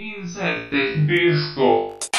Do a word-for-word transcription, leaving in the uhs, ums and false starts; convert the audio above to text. Inserte Disco.